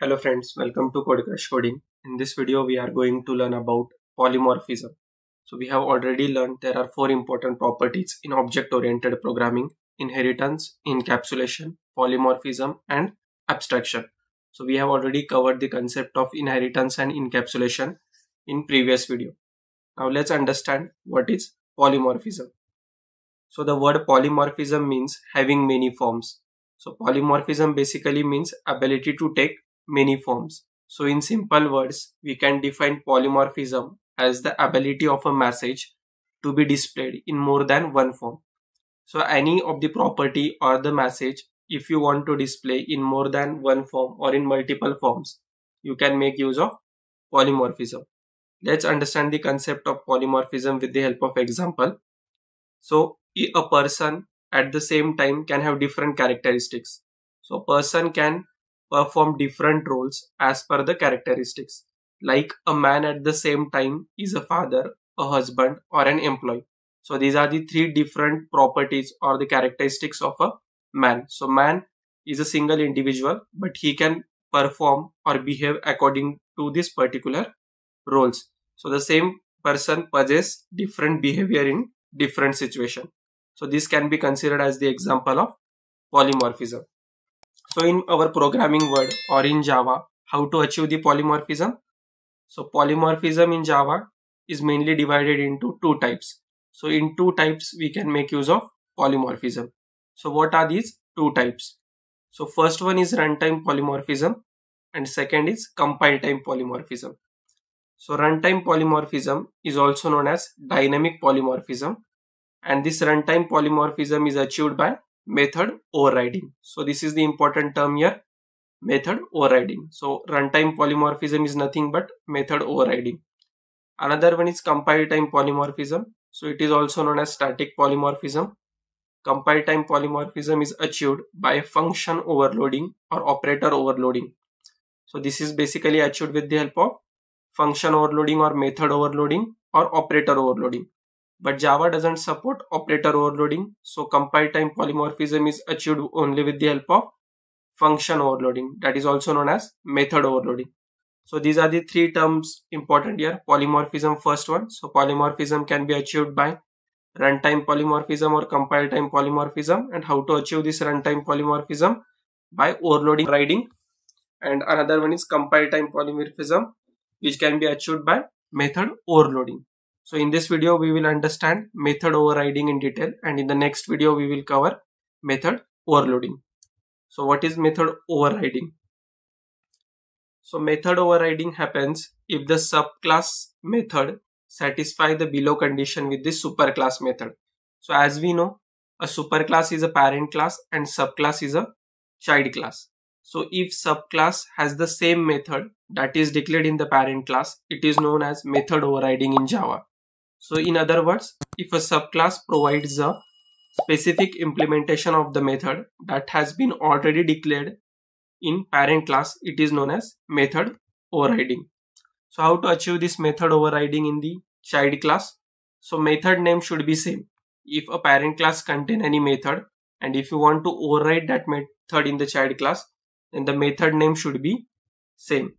Hello friends, welcome to Code Crush Coding. In this video we are going to learn about polymorphism. So we have already learned there are four important properties in object-oriented programming: inheritance, encapsulation, polymorphism and abstraction. So we have already covered the concept of inheritance and encapsulation in previous video. Now let's understand what is polymorphism. So the word polymorphism means having many forms. So polymorphism basically means ability to take many forms. So in simple words, we can define polymorphism as the ability of a message to be displayed in more than one form. So any of the property or the message, if you want to display in more than one form or in multiple forms, you can make use of polymorphism. Let's understand the concept of polymorphism with the help of example. So a person at the same time can have different characteristics. So a person can perform different roles as per the characteristics. Like a man at the same time is a father, a husband or an employee. So these are the three different properties or the characteristics of a man. So man is a single individual, but he can perform or behave according to this particular roles. So the same person possesses different behavior in different situation. So this can be considered as the example of polymorphism. So in our programming world or in Java, how to achieve the polymorphism? So polymorphism in Java is mainly divided into two types. So in two types we can make use of polymorphism. So what are these two types? So first one is runtime polymorphism and second is compile time polymorphism. So runtime polymorphism is also known as dynamic polymorphism, and this runtime polymorphism is achieved by method overriding. So this is the important term here, method overriding. So runtime polymorphism is nothing but method overriding. Another one is compile time polymorphism. So it is also known as static polymorphism. Compile time polymorphism is achieved by function overloading or operator overloading. So this is basically achieved with the help of function overloading or method overloading or operator overloading. But Java doesn't support operator overloading, so compile time polymorphism is achieved only with the help of function overloading, that is also known as method overloading. So these are the three terms important here. Polymorphism first one. So polymorphism can be achieved by runtime polymorphism or compile time polymorphism, and how to achieve this runtime polymorphism by overriding. And another one is compile time polymorphism, which can be achieved by method overloading. So in this video we will understand method overriding in detail, and in the next video we will cover method overloading. So what is method overriding? So method overriding happens if the subclass method satisfies the below condition with the superclass method. So as we know, a superclass is a parent class and subclass is a child class. So if subclass has the same method that is declared in the parent class, it is known as method overriding in Java. So in other words, if a subclass provides a specific implementation of the method that has been already declared in parent class, it is known as method overriding. So how to achieve this method overriding in the child class? So method name should be same. If a parent class contains any method and if you want to override that method in the child class, then the method name should be same.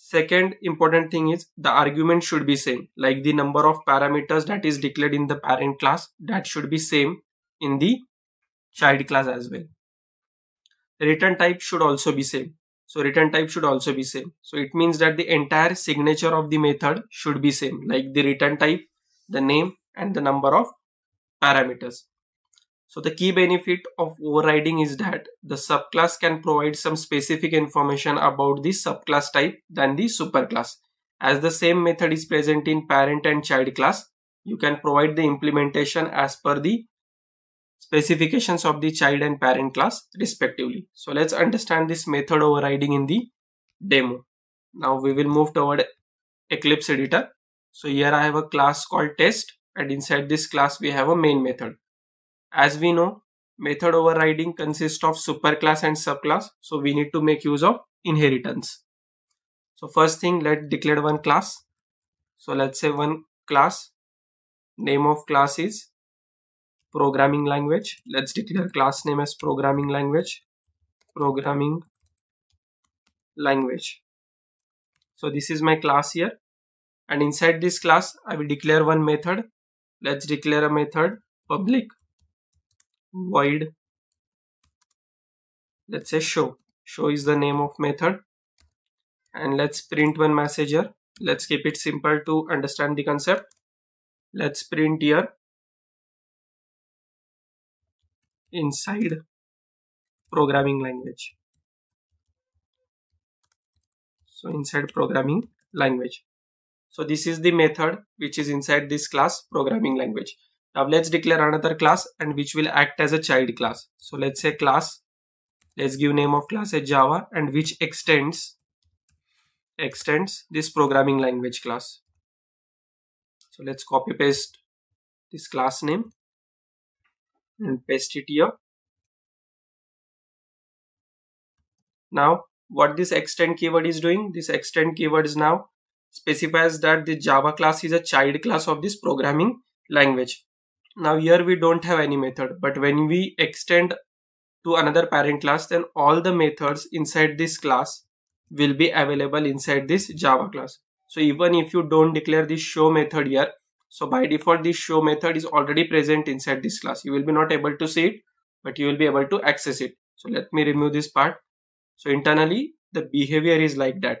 Second important thing is the argument should be same, like the number of parameters that is declared in the parent class, that should be same in the child class as well. The return type should also be same. So return type should also be same. So it means that the entire signature of the method should be same, like the return type, the name and the number of parameters. So the key benefit of overriding is that the subclass can provide some specific information about the subclass type than the superclass. As the same method is present in parent and child class, you can provide the implementation as per the specifications of the child and parent class respectively. So let's understand this method overriding in the demo. Now we will move toward Eclipse Editor. So here I have a class called test, and inside this class we have a main method. As we know, method overriding consists of superclass and subclass, so we need to make use of inheritance. So first thing, let's declare one class. So let's say one class, name of class is programming language. Let's declare class name as programming language. Programming language. So this is my class here, and inside this class I will declare one method. Let's declare a method public void, let's say show is the name of method, and let's print one message here. Let's keep it simple to understand the concept. Let's print here inside programming language. So inside programming language. So this is the method which is inside this class programming language. Now let's declare another class and which will act as a child class. So let's say class, let's give name of class as Java, and which extends this programming language class. So let's copy paste this class name and paste it here. Now what this extend keyword is doing, this extend keyword is now specifies that the Java class is a child class of this programming language. Now here we don't have any method, but when we extend to another parent class, then all the methods inside this class will be available inside this Java class. So even if you don't declare this show method here, so by default this show method is already present inside this class. You will be not able to see it, but you will be able to access it. So let me remove this part. So internally the behavior is like that.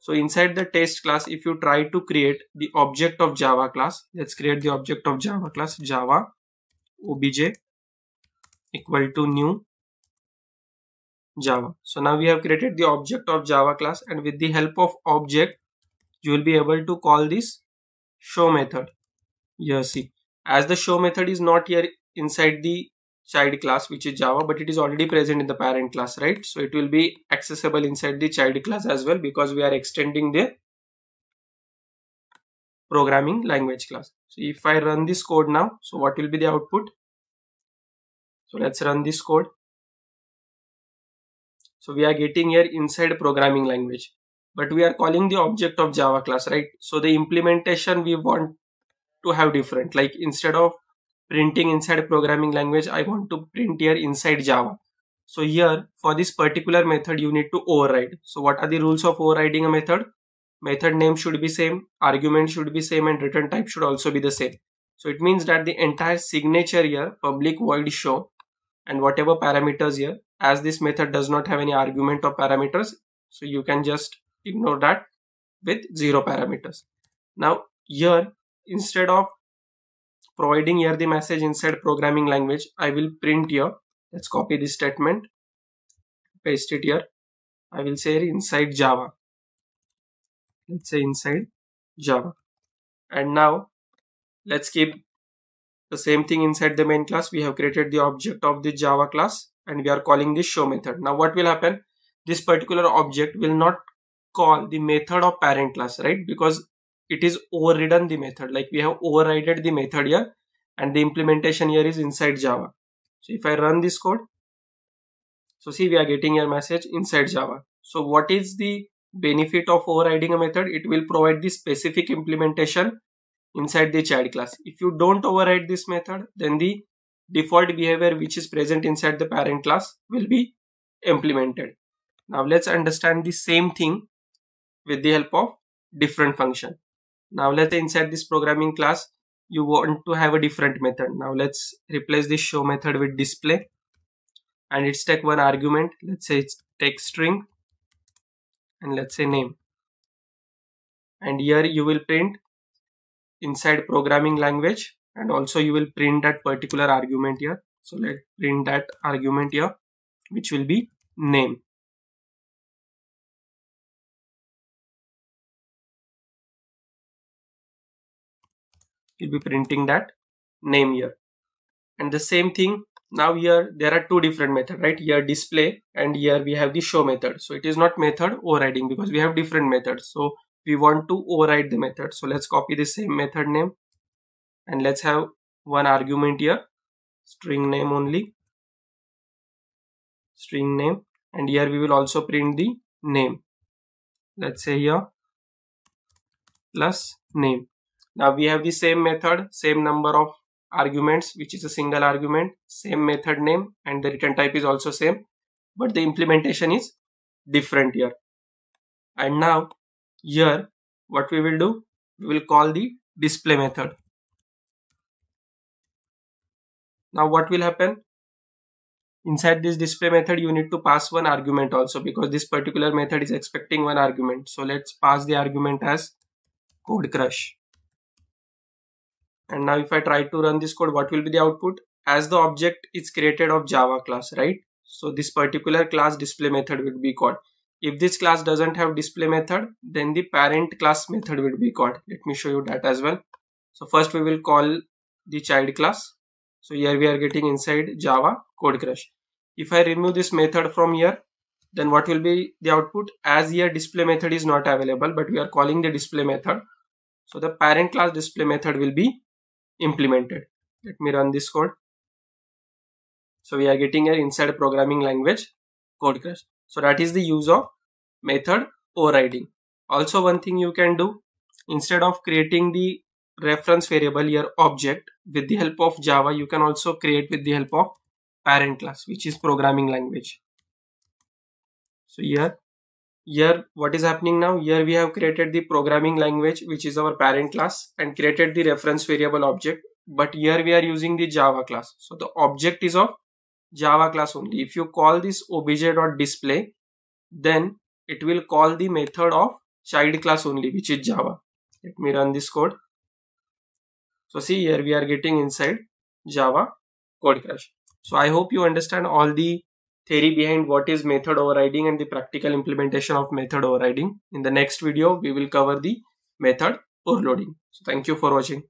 So inside the test class, if you try to create the object of Java class, let's create the object of Java class, Java obj equal to new Java. So now we have created the object of Java class, and with the help of object you will be able to call this show method. Here see, as the show method is not here inside the child class which is Java, but it is already present in the parent class, right? So it will be accessible inside the child class as well, because we are extending the programming language class. So if I run this code now, so what will be the output? So let's run this code. So we are getting here inside programming language, but we are calling the object of Java class, right? So the implementation we want to have different, like instead of printing inside programming language, I want to print here inside Java. So here for this particular method you need to override. So what are the rules of overriding a method? Method name should be same, argument should be same, and return type should also be the same. So it means that the entire signature here, public void show, and whatever parameters here, as this method does not have any argument or parameters, so you can just ignore that with 0 parameters. Now here, instead of providing here the message inside programming language, I will print here. Let's copy this statement, paste it here. I will say inside Java. Let's say inside Java. And now let's keep the same thing inside the main class. We have created the object of the Java class, and we are calling this show method. Now what will happen? This particular object will not call the method of parent class, right? Because it is overridden the method, like we have overridden the method here, and the implementation here is inside Java. So if I run this code, so see, we are getting a message inside Java. So what is the benefit of overriding a method? It will provide the specific implementation inside the child class. If you don't override this method, then the default behavior which is present inside the parent class will be implemented. Now let's understand the same thing with the help of different function. Now let's say inside this programming class you want to have a different method. Now let's replace this show method with display, and it's take one argument. Let's say it's take string, and let's say name. And here you will print inside programming language, and also you will print that particular argument here. So let's print that argument here, which will be name. We'll be printing that name here. And the same thing now here, there are two different methods, right? Here display, and here we have the show method. So it is not method overriding, because we have different methods, so we want to override the method. So let's copy the same method name, and let's have one argument here, string name only, string name. And here we will also print the name. Let's say here plus name. Now we have the same method, same number of arguments, which is a single argument, same method name, and the return type is also same, but the implementation is different here. And now here what we will do, we will call the display method. Now what will happen? Inside this display method you need to pass one argument also, because this particular method is expecting one argument. So let's pass the argument as Code Crush. And now if I try to run this code, what will be the output? As the object is created of Java class, right? So this particular class display method will be called. If this class doesn't have display method, then the parent class method will be called. Let me show you that as well. So first we will call the child class. So here we are getting inside Java Code Crush. If I remove this method from here, then what will be the output? As here display method is not available, but we are calling the display method. So the parent class display method will be implemented. Let me run this code. So we are getting here inside programming language Code Crush. So that is the use of method overriding. Also one thing you can do, instead of creating the reference variable here object with the help of Java, you can also create with the help of parent class, which is programming language. So here what is happening now, here we have created the programming language, which is our parent class, and created the reference variable object, but here we are using the Java class. So the object is of Java class only. If you call this obj.display, then it will call the method of child class only, which is Java. Let me run this code. So see, here we are getting inside Java Code Crush. So I hope you understand all the theory behind what is method overriding and the practical implementation of method overriding. In the next video, we will cover the method overloading. So thank you for watching.